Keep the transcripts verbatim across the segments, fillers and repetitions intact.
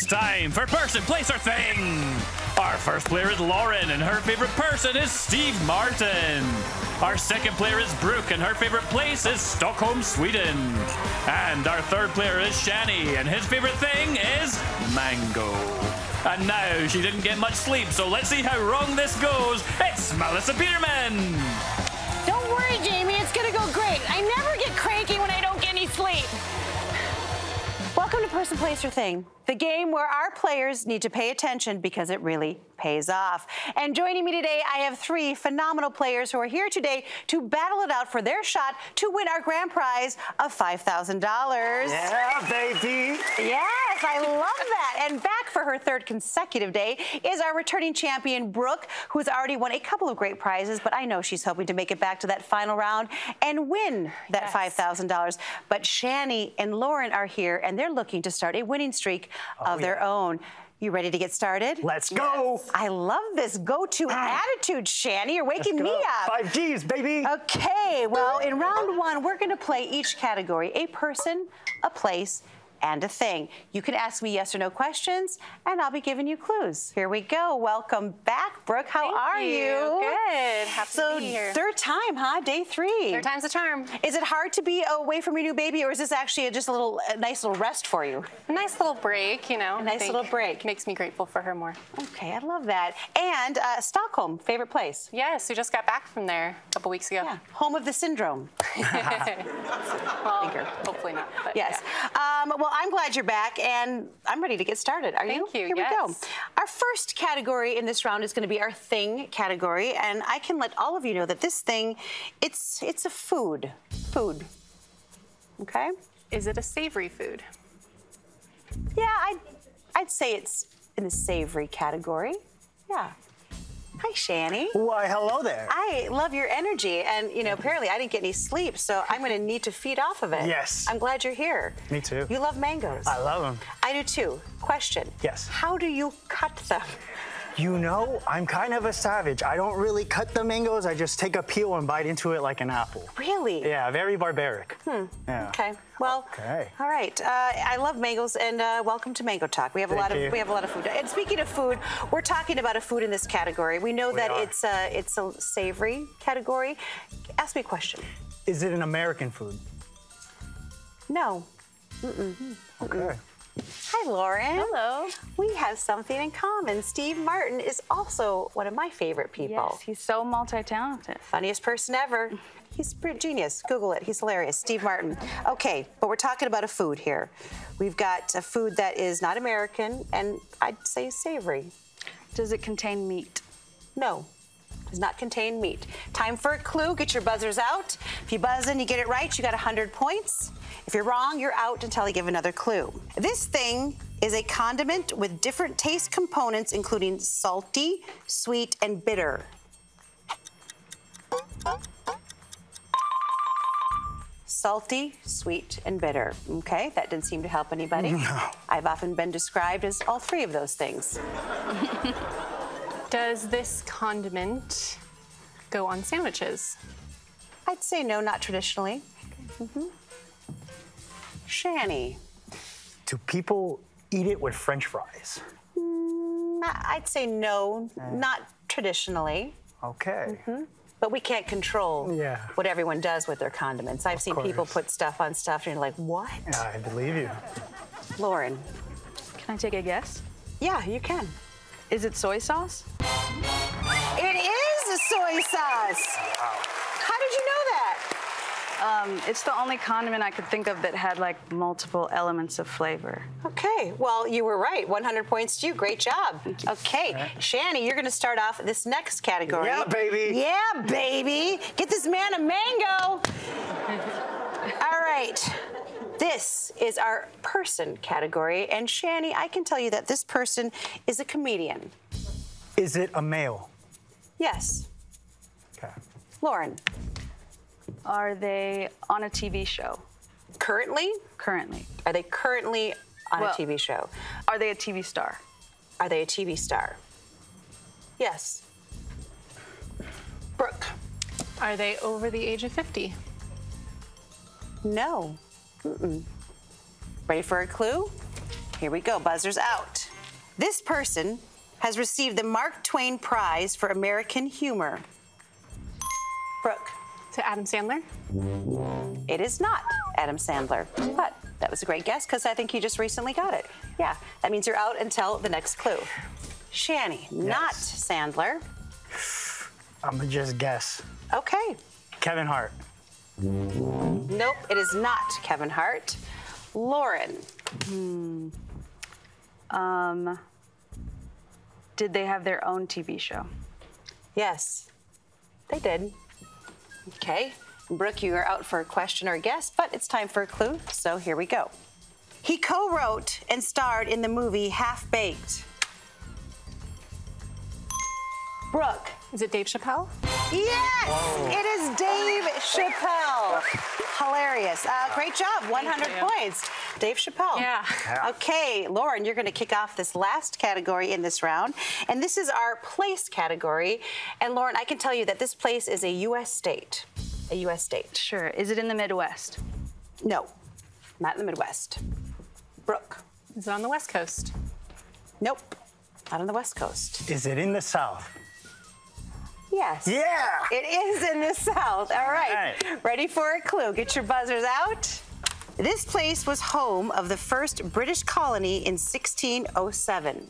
It's time for Person, Place, or Thing. Our first player is Lauren, and her favorite person is Steve Martin. Our second player is Brooke, and her favorite place is Stockholm, Sweden. And our third player is Shani, and his favorite thing is Mango. And now she didn't get much sleep, so let's see how wrong this goes. It's Melissa Peterman. Don't worry, Jamie, it's gonna go great. I never get cranky when I don't get any sleep. Welcome to Person, Place, or Thing, the game where our players need to pay attention because it really pays off. And joining me today, I have three phenomenal players who are here today to battle it out for their shot to win our grand prize of five thousand dollars. Yeah, baby! Yes, I love that. And back for her third consecutive day is our returning champion, Brooke, who's already won a couple of great prizes, but I know she's hoping to make it back to that final round and win that yes. five thousand dollars. But Shani and Lauren are here, and they're looking to start a winning streak oh, of their yeah. own. You ready to get started? Let's go! Yes. I love this go-to ah. attitude, Shani. You're waking me up. Five G's, baby! Okay, well, in round one, we're going to play each category, a person, a place, and a thing. You can ask me yes or no questions, and I'll be giving you clues. Here we go. Welcome back, Brooke. How Thank are you? you? Good. Happy so to be here. Third time, huh? Day three. Third time's a charm. Is it hard to be away from your new baby, or is this actually a, just a little a nice little rest for you? A nice little break, you know. A nice little break. Makes me grateful for her more. Okay, I love that. And uh, Stockholm, favorite place? Yes, we just got back from there a couple weeks ago. Yeah. Home of the syndrome. Well, hopefully not. But yes. Yeah. Um, well, Well, I'm glad you're back, and I'm ready to get started. Are you? Thank you. Here yes. we go. Our first category in this round is going to be our thing category, and I can let all of you know that this thing, it's it's a food. Food. Okay? Is it a savory food? Yeah, I'd, I'd say it's in the savory category. Yeah. Hi, Shani. Why, hello there. I love your energy, and, you know, apparently I didn't get any sleep, so I'm going to need to feed off of it. Yes. I'm glad you're here. Me too. You love mangoes. I love them. I do too. Question. Yes. How do you cut them? You know, I'm kind of a savage. I don't really cut the mangoes. I just take a peel and bite into it like an apple. Really? Yeah, very barbaric. Hmm. Yeah. Okay. Well. Okay. All right. Uh, I love mangoes, and uh, welcome to Mango Talk. We have Thank a lot you. of we have a lot of food. And speaking of food, we're talking about a food in this category. We know we that are. it's a it's a savory category. Ask me a question. Is it an American food? No. Mm-mm. Okay. Mm-mm. Hi, Lauren. Hello. We have something in common. Steve Martin is also one of my favorite people. Yes, he's so multi-talented. Funniest person ever. He's pretty genius. Google it. He's hilarious. Steve Martin. Okay, but we're talking about a food here. We've got a food that is not American, and I'd say savory. Does it contain meat? No. Does not contain meat. Time for a clue. Get your buzzers out. If you buzz in, you get it right, you got one hundred points. If you're wrong, you're out until I give another clue. This thing is a condiment with different taste components, including salty, sweet, and bitter. Salty, sweet, and bitter. Okay, that didn't seem to help anybody. No. I've often been described as all three of those things. Does this condiment go on sandwiches? I'd say no, not traditionally. Mm-hmm. Shani. Do people eat it with French fries? Mm, I'd say no, uh, not traditionally. Okay. Mm-hmm. But we can't control yeah. what everyone does with their condiments. I've of seen course. people put stuff on stuff, and you're like, what? I believe you. Lauren. Can I take a guess? Yeah, you can. Is it soy sauce? It is a soy sauce. Wow. How did you know that? Um, it's the only condiment I could think of that had like multiple elements of flavor. Okay, well, you were right. one hundred points to you. Great job. Okay, right. Shani, you're going to start off this next category. Yeah, baby. Yeah, baby. Get this man a mango. All right. This is our person category, and Shani, I can tell you that this person is a comedian. Is it a male? Yes. Okay. Lauren. Are they on a T V show? Currently? Currently. Are they currently on well, a T V show? Are they a T V star? Are they a T V star? Yes. Brooke. Are they over the age of fifty? No. Mm-mm. Ready for a clue? Here we go, buzzer's out. This person has received the Mark Twain Prize for American Humor. Brooke. To Adam Sandler? It is not Adam Sandler, but that was a great guess because I think you just recently got it. Yeah, that means you're out until the next clue. Shani, yes. Not Sandler. I'm gonna just guess. Okay. Kevin Hart. Nope, it is not Kevin Hart. Lauren. Hmm. Um, did they have their own T V show? Yes, they did. Okay, Brooke, you are out for a question or a guess, but it's time for a clue, so here we go. He co-wrote and starred in the movie Half-Baked. Brooke. Is it Dave Chappelle? Yes! Whoa. It is Dave Chappelle. Hilarious. Uh, great job, one hundred points. Dave Chappelle. Yeah. yeah. Okay, Lauren, you're gonna kick off this last category in this round, and this is our place category. And Lauren, I can tell you that this place is a U S state. A U S state. Sure, is it in the Midwest? No, not in the Midwest. Brooke. Is it on the West Coast? Nope, not on the West Coast. Is it in the South? Yes. Yeah! It is in the South. All right. All right. Ready for a clue. Get your buzzers out. This place was home of the first British colony in sixteen oh seven.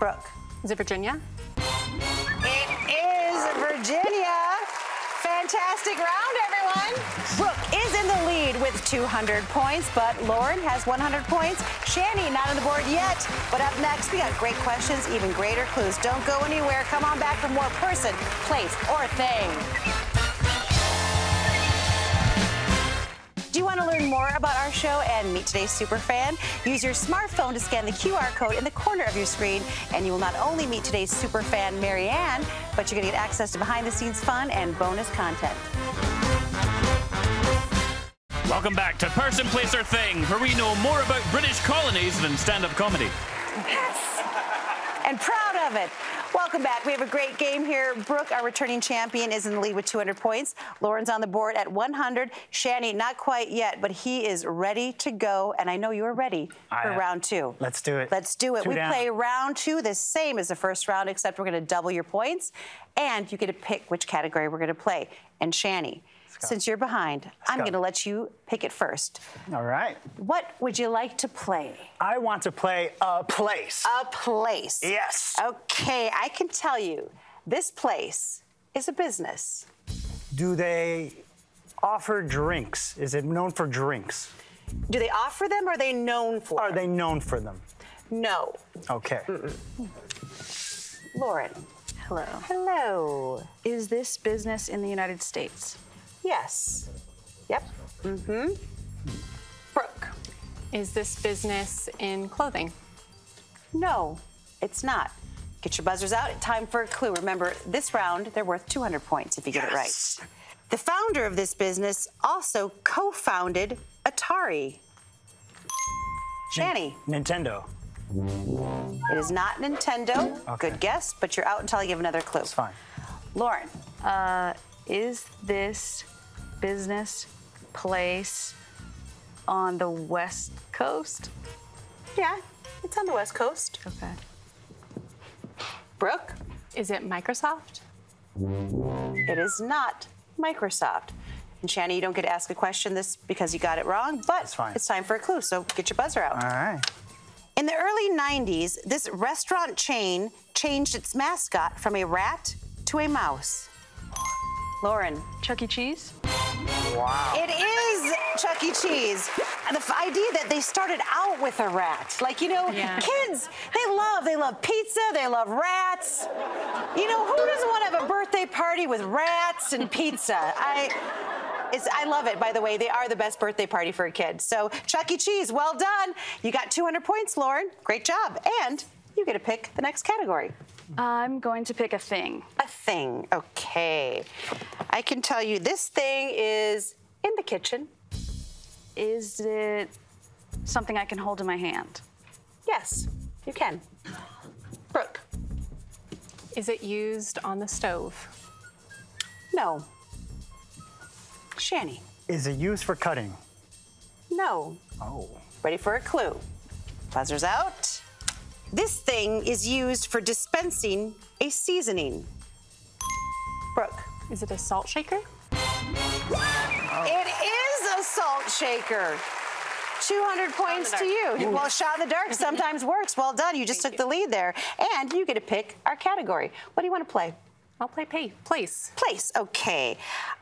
Brooke. Is it Virginia? It is Virginia. Fantastic round, everyone. Brooke is in the lead with two hundred points, but Lauren has one hundred points. Shani, not on the board yet, but up next, we got great questions, even greater clues. Don't go anywhere. Come on back for more person, place, or thing. Do you want to learn more about our show and meet today's superfan? Use your smartphone to scan the Q R code in the corner of your screen, and you will not only meet today's superfan, Marianne, but you're going to get access to behind-the-scenes fun and bonus content. Welcome back to Person, Place, or Thing, where we know more about British colonies than stand-up comedy. Yes! And proud of it. Welcome back. We have a great game here. Brooke, our returning champion, is in the lead with two hundred points. Lauren's on the board at one hundred. Shani, not quite yet, but he is ready to go. And I know you're ready I for am. round two. Let's do it. Let's do it. Two we down. play round two the same as the first round, except we're going to double your points. And you get to pick which category we're going to play. And Shani, since you're behind, Let's I'm go. going to let you pick it first. All right. What would you like to play? I want to play a place. A place. Yes. Okay, I can tell you, this place is a business. Do they offer drinks? Is it known for drinks? Do they offer them, or are they known for them? Are they known for them? No. Okay. Mm-mm. Lauren. Hello. Hello. Is this business in the United States? Yes. Yep. Mm-hmm. Brooke. Is this business in clothing? No, it's not. Get your buzzers out. Time for a clue. Remember, this round, they're worth two hundred points if you yes. get it right. The founder of this business also co-founded Atari. Shani. Nintendo. It is not Nintendo. Okay. Good guess, but you're out until I give another clue. That's fine. Lauren. Uh, is this business place on the West Coast? Yeah, it's on the West Coast. Okay. Brooke? Is it Microsoft? It is not Microsoft. And Shani, you don't get to ask a question this because you got it wrong, but it's time for a clue, so get your buzzer out. All right. In the early nineties, this restaurant chain changed its mascot from a rat to a mouse. Lauren. Chuck E. Cheese? Wow. It is Chuck E. Cheese. The idea that they started out with a rat. Like, you know, yeah. kids, they love, they love pizza, they love rats. You know, who doesn't want to have a birthday party with rats and pizza? I, it's, I love it, by the way. They are the best birthday party for a kid. So, Chuck E. Cheese, well done. You got two hundred points, Lauren. Great job. And you get to pick the next category. I'm going to pick a thing. A thing, okay. I can tell you this thing is in the kitchen. Is it something I can hold in my hand? Yes, you can. Brooke. Is it used on the stove? No. Shani. Is it used for cutting? No. Oh. Ready for a clue? Buzzer's out. This thing is used for dispensing a seasoning. Brooke. Is it a salt shaker? Oh. It is a salt shaker. two hundred points to you. Well, shot in the dark sometimes works. Well done. You just Thank took you. the lead there. And you get to pick our category. What do you want to play? I'll play pay. place. Place, okay.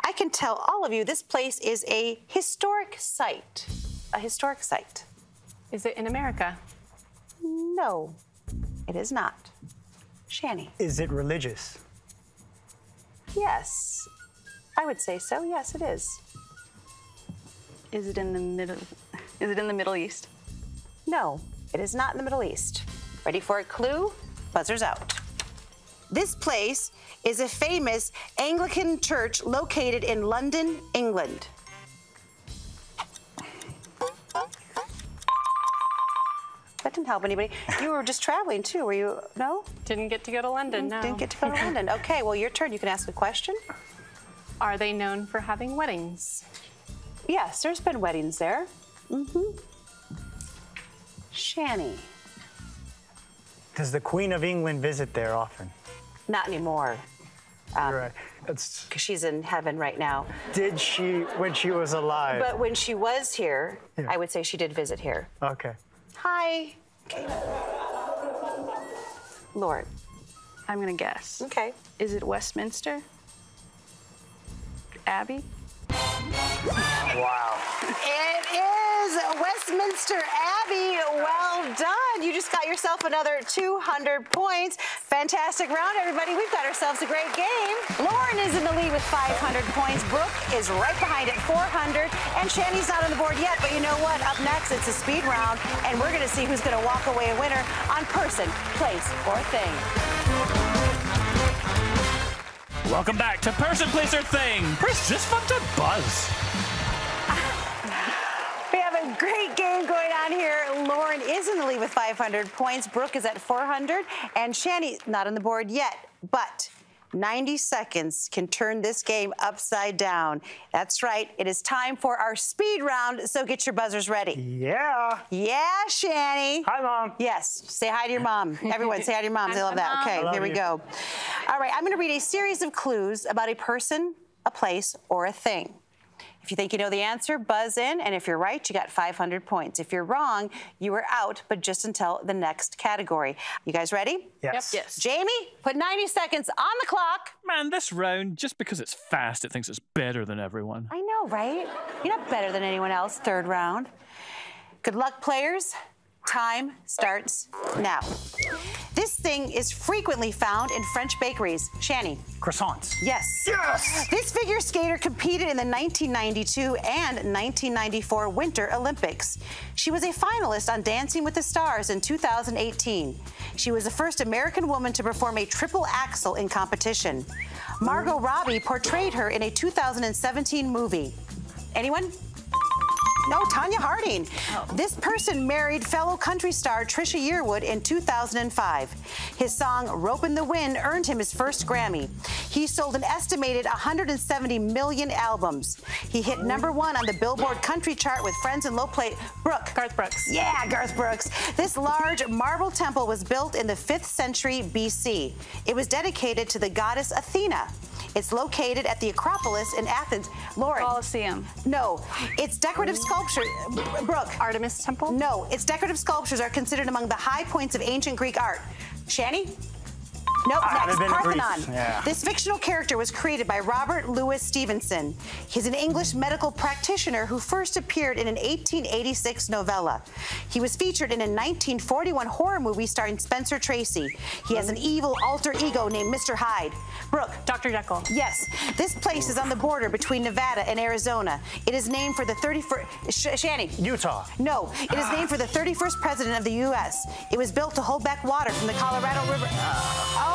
I can tell all of you this place is a historic site. A historic site. Is it in America? No, it is not. Shani. Is it religious? Yes. I would say so. Yes, it is. Is it in the middle? Is it in the Middle East? No, it is not in the Middle East. Ready for a clue? Buzzer's out. This place is a famous Anglican church located in London, England. That didn't help anybody. You were just traveling too, were you? No? Didn't get to go to London, no. Didn't get to go to London. Okay, well, your turn. You can ask a question. Are they known for having weddings? Yes, there's been weddings there. Mm-hmm. Shani. Does the Queen of England visit there often? Not anymore. Um, right. That's... Because she's in heaven right now. Did she, when she was alive? But when she was here, yeah. I would say she did visit here. Okay. Hi. Okay. Lauren. I'm gonna guess. Okay. Is it Westminster Abbey? Wow. It is Westminster Abbey. Well done. You just got yourself another two hundred points. Fantastic round, everybody. We've got ourselves a great game. Lauren is in the lead with five hundred points. Brooke is right behind at four hundred. And Shani's not on the board yet, but you know what? Up next, it's a speed round, and we're going to see who's going to walk away a winner on person, place, or thing. Welcome back to Person, Place, or Thing. Chris just fucked up Buzz. We have a great game going on here. Lauren is in the lead with five hundred points. Brooke is at four hundred. And Shani, not on the board yet, but ninety seconds can turn this game upside down. That's right. It is time for our speed round, so get your buzzers ready. Yeah. Yeah, Shani. Hi, Mom. Yes. Say hi to your mom. Everyone, say hi to your moms. They love that. Mom. Okay, love here we you. go. All right, I'm going to read a series of clues about a person, a place, or a thing. If you think you know the answer, buzz in, and if you're right, you got five hundred points. If you're wrong, you are out, but just until the next category. You guys ready? Yes. Yep. Yes. Jamie, put ninety seconds on the clock. Man, this round, just because it's fast, it thinks it's better than everyone. I know, right? You're not better than anyone else, third round. Good luck, players. Time starts now. This thing is frequently found in French bakeries. Shani. Croissants. Yes. Yes! This figure skater competed in the nineteen ninety-two and nineteen ninety-four Winter Olympics. She was a finalist on Dancing with the Stars in two thousand eighteen. She was the first American woman to perform a triple axel in competition. Margot Robbie portrayed her in a two thousand seventeen movie. Anyone? No, Tanya Harding. Oh. This person married fellow country star Trisha Yearwood in two thousand five. His song, Rope in the Wind, earned him his first Grammy. He sold an estimated one hundred seventy million albums. He hit number one on the Billboard Country Chart with Friends and Low Plate. Brooke. Garth Brooks. Yeah, Garth Brooks. This large marble temple was built in the fifth century B C. It was dedicated to the goddess Athena. It's located at the Acropolis in Athens. Lauren. Colosseum. No. It's decorative sculpture. Brooke. Artemis Temple? No. Its decorative sculptures are considered among the high points of ancient Greek art. Shani? Nope, I next. Parthenon. Yeah. This fictional character was created by Robert Louis Stevenson. He's an English medical practitioner who first appeared in an eighteen eighty-six novella. He was featured in a nineteen forty-one horror movie starring Spencer Tracy. He has an evil alter ego named Mister Hyde. Brooke. Doctor Jekyll. Yes. This place is on the border between Nevada and Arizona. It is named for the thirty-first... Sh Shani. Utah. No. It is named for the thirty-first president of the U S It was built to hold back water from the Colorado River. Oh.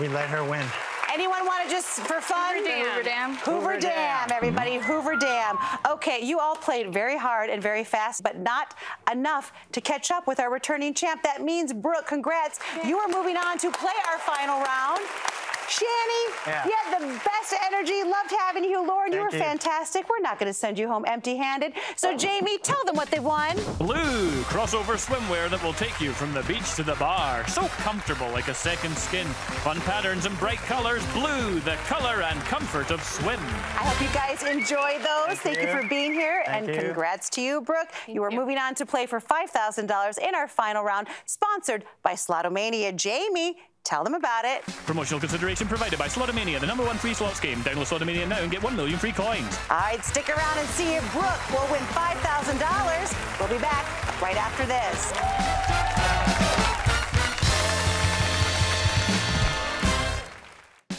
We let her win. Anyone want to just, for fun? Hoover Dam. Hoover Dam. Hoover Dam, everybody. Hoover Dam. Okay, you all played very hard and very fast, but not enough to catch up with our returning champ. That means, Brooke, congrats. You are moving on to play our final round. Shanny, yeah. you had the best energy. Loved having you, Lauren. Thank you were you. fantastic. We're not going to send you home empty-handed. So, Jamie, tell them what they won. Blue crossover swimwear that will take you from the beach to the bar. So comfortable, like a second skin. Fun patterns and bright colors. Blue, the color and comfort of swim. I hope you guys enjoy those. Thank, Thank you. you for being here, Thank and you. congrats to you, Brooke. Thank you are you. moving on to play for five thousand dollars in our final round, sponsored by Slotomania. Jamie, tell them about it. Promotional consideration provided by Slotomania, the number one free slots game. Download Slotomania now and get one million free coins. All right, stick around and see if Brooke will win five thousand dollars. We'll be back right after this.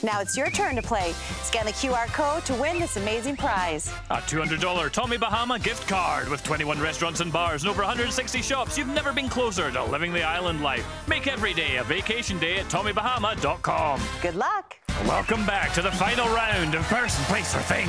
Now it's your turn to play. Scan the Q R code to win this amazing prize. A two hundred dollar Tommy Bahama gift card with twenty-one restaurants and bars and over one hundred sixty shops. You've never been closer to living the island life. Make every day a vacation day at Tommy Bahama dot com. Good luck. Welcome back to the final round of Person, Place, or Thing.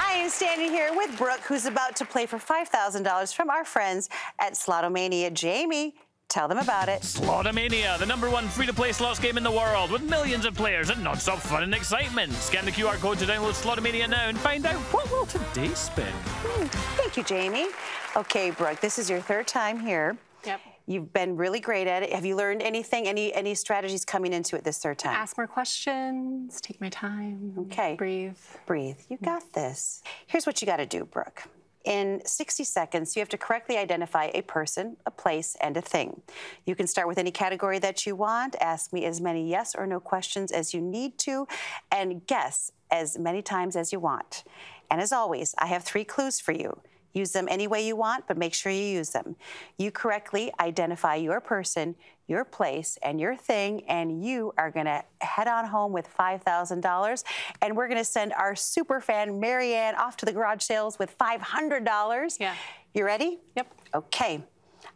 I am standing here with Brooke, who's about to play for five thousand dollars from our friends at Slotomania. Jamie, tell them about it. Slotomania, the number one free-to-play slots game in the world with millions of players and non-stop fun and excitement. Scan the Q R code to download Slotomania now and find out what will today spend. Mm, thank you, Jamie. Okay, Brooke, this is your third time here. Yep. You've been really great at it. Have you learned anything, any any strategies coming into it this third time? Ask more questions, take my time, okay. breathe. Breathe, you got this. Here's what you gotta do, Brooke. In sixty seconds, you have to correctly identify a person, a place, and a thing. You can start with any category that you want, ask me as many yes or no questions as you need to, and guess as many times as you want. And as always, I have three clues for you. Use them any way you want, but make sure you use them. You correctly identify your person, your place, and your thing, and you are gonna head on home with five thousand dollars, and we're gonna send our super fan, Marianne, off to the garage sales with five hundred dollars. Yeah. You ready? Yep. Okay,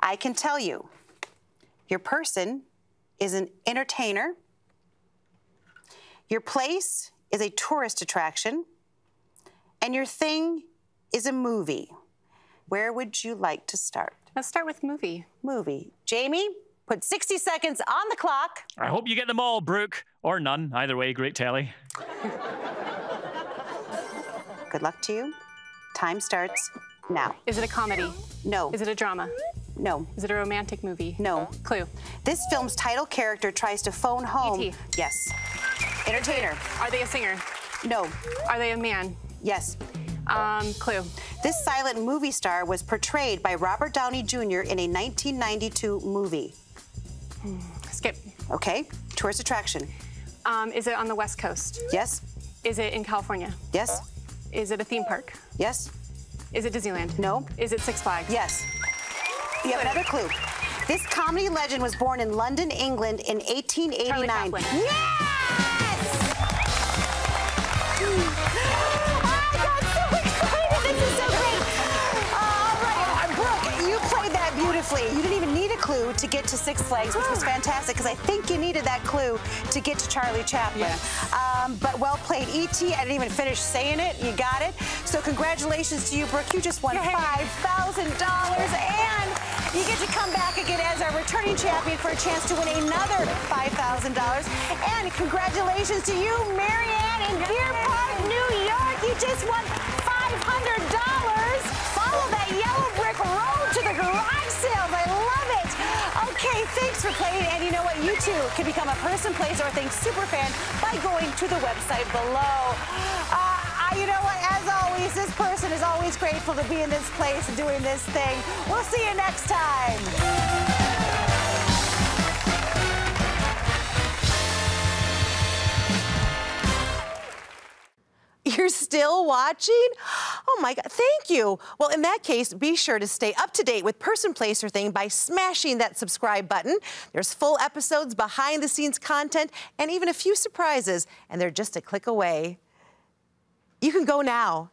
I can tell you, your person is an entertainer, your place is a tourist attraction, and your thing is a movie. Where would you like to start? Let's start with movie. Movie. Jamie? Put sixty seconds on the clock. I hope you get them all, Brooke. Or none. Either way, great telly. Good luck to you. Time starts now. Is it a comedy? No. Is it a drama? No. Is it a romantic movie? No. Clue. This film's title character tries to phone home. E T Yes. Entertainer. Are they a singer? No. Are they a man? Yes. Um, clue. This silent movie star was portrayed by Robert Downey Junior in a nineteen ninety-two movie. Skip. Okay. Tourist attraction. Um, is it on the West Coast? Yes. Is it in California? Yes. Is it a theme park? Yes. Is it Disneyland? No. Is it Six Flags? Yes. You have another clue. This comedy legend was born in London, England in eighteen eighty-nine. Charlie Chaplin. Yes! You didn't even need a clue to get to Six Flags, which was fantastic, because I think you needed that clue to get to Charlie Chaplin. Yes. Um, but well played, E T I didn't even finish saying it. You got it. So congratulations to you, Brooke. You just won five thousand dollars, and you get to come back again as our returning champion for a chance to win another five thousand dollars. And congratulations to you, Marianne, in Deer Park, New York. You just won five hundred dollars. Follow that yellow brick road to the garage sales. I love it. Okay, thanks for playing. And you know what? You too can become a person, place, or thing superfan by going to the website below. Uh, you know what? As always, this person is always grateful to be in this place and doing this thing. We'll see you next time. You're still watching? Oh my God, thank you. Well, in that case, be sure to stay up to date with Person, Place, or Thing by smashing that subscribe button. There's full episodes, behind the scenes content, and even a few surprises, and they're just a click away. You can go now.